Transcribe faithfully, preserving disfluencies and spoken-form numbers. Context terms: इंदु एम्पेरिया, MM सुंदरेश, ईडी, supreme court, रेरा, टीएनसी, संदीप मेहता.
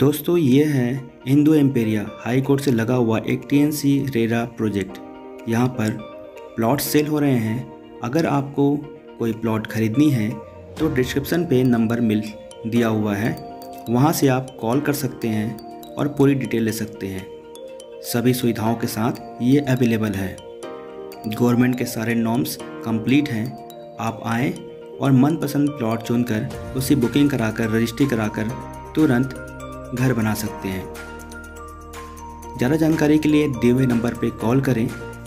दोस्तों ये है इंदु एम्पेरिया हाई कोर्ट से लगा हुआ एक टीएनसी रेरा प्रोजेक्ट। यहाँ पर प्लॉट सेल हो रहे हैं। अगर आपको कोई प्लॉट खरीदनी है तो डिस्क्रिप्शन पे नंबर मिल दिया हुआ है, वहाँ से आप कॉल कर सकते हैं और पूरी डिटेल ले सकते हैं। सभी सुविधाओं के साथ ये अवेलेबल है। गवर्नमेंट के सारे नॉर्म्स कंप्लीट हैं। आप आएँ और मनपसंद प्लॉट चुनकर उसे बुकिंग कराकर रजिस्ट्री कराकर तुरंत घर बना सकते हैं। ज़्यादा जानकारी के लिए दिए हुए नंबर पर कॉल करें